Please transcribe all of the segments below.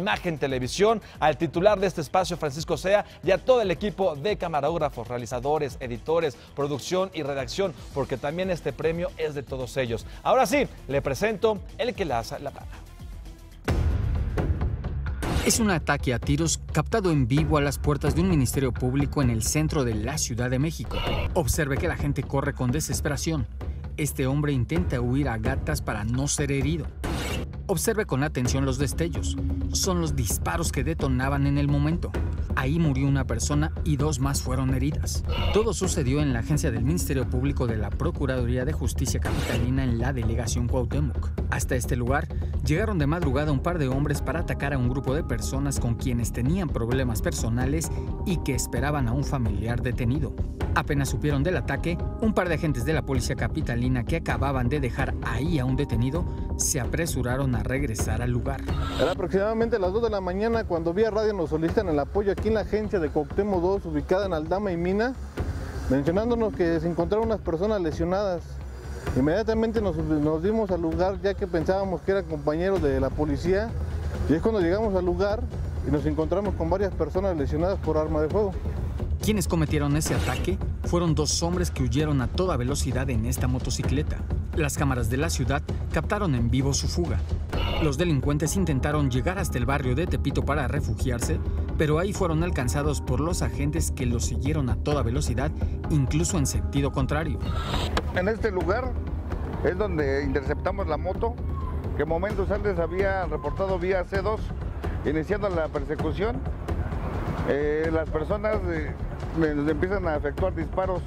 Imagen Televisión, al titular de este espacio, Francisco Zea, y a todo el equipo de camarógrafos, realizadores, editores, producción y redacción, porque también este premio es de todos ellos. Ahora sí, le presento El Que La Hace La Paga. Es un ataque a tiros captado en vivo a las puertas de un ministerio público en el centro de la Ciudad de México. Observe que la gente corre con desesperación. Este hombre intenta huir a gatas para no ser herido. Observe con atención los destellos. Son los disparos que detonaban en el momento. Ahí murió una persona y dos más fueron heridas. Todo sucedió en la agencia del Ministerio Público de la Procuraduría de Justicia Capitalina en la delegación Cuauhtémoc. Hasta este lugar llegaron de madrugada un par de hombres para atacar a un grupo de personas con quienes tenían problemas personales y que esperaban a un familiar detenido. Apenas supieron del ataque, un par de agentes de la policía capitalina que acababan de dejar ahí a un detenido se apresuraron a regresar al lugar. Era aproximadamente las 2 de la mañana cuando vía radio nos solicitan el apoyo aquí en la agencia de Coctemo 2, ubicada en Aldama y Mina, mencionándonos que se encontraron unas personas lesionadas. Inmediatamente nos dimos al lugar, ya que pensábamos que eran compañeros de la policía, y es cuando llegamos al lugar y nos encontramos con varias personas lesionadas por arma de fuego. Quienes cometieron ese ataque fueron dos hombres que huyeron a toda velocidad en esta motocicleta. Las cámaras de la ciudad captaron en vivo su fuga. Los delincuentes intentaron llegar hasta el barrio de Tepito para refugiarse, pero ahí fueron alcanzados por los agentes que los siguieron a toda velocidad, incluso en sentido contrario. En este lugar es donde interceptamos la moto, que momentos antes había reportado vía C2, iniciando la persecución. Las personas empiezan a efectuar disparos.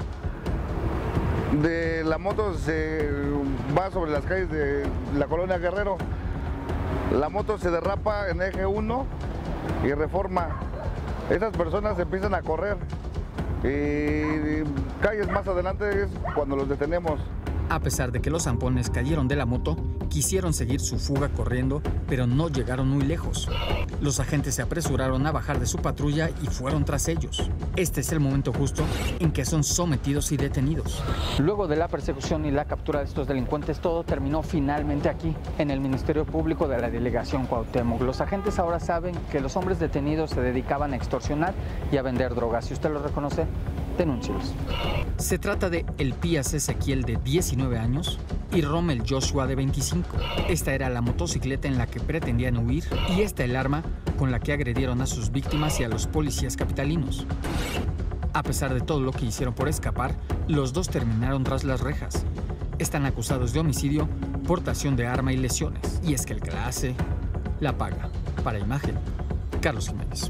De la moto se va sobre las calles de la colonia Guerrero. La moto se derrapa en eje 1 y reforma. Esas personas empiezan a correr. Y calles más adelante es cuando los detenemos. A pesar de que los zampones cayeron de la moto, quisieron seguir su fuga corriendo, pero no llegaron muy lejos. Los agentes se apresuraron a bajar de su patrulla y fueron tras ellos. Este es el momento justo en que son sometidos y detenidos. Luego de la persecución y la captura de estos delincuentes, todo terminó finalmente aquí, en el Ministerio Público de la Delegación Cuauhtémoc. Los agentes ahora saben que los hombres detenidos se dedicaban a extorsionar y a vender drogas. Si usted lo reconoce, denúncielos. Se trata de El Pías Ezequiel, de 19 años, y Rommel Joshua, de 25. Esta era la motocicleta en la que pretendían huir y esta el arma con la que agredieron a sus víctimas y a los policías capitalinos. A pesar de todo lo que hicieron por escapar, los dos terminaron tras las rejas. Están acusados de homicidio, portación de arma y lesiones. Y es que el que la hace, la paga. Para Imagen, Carlos Jiménez.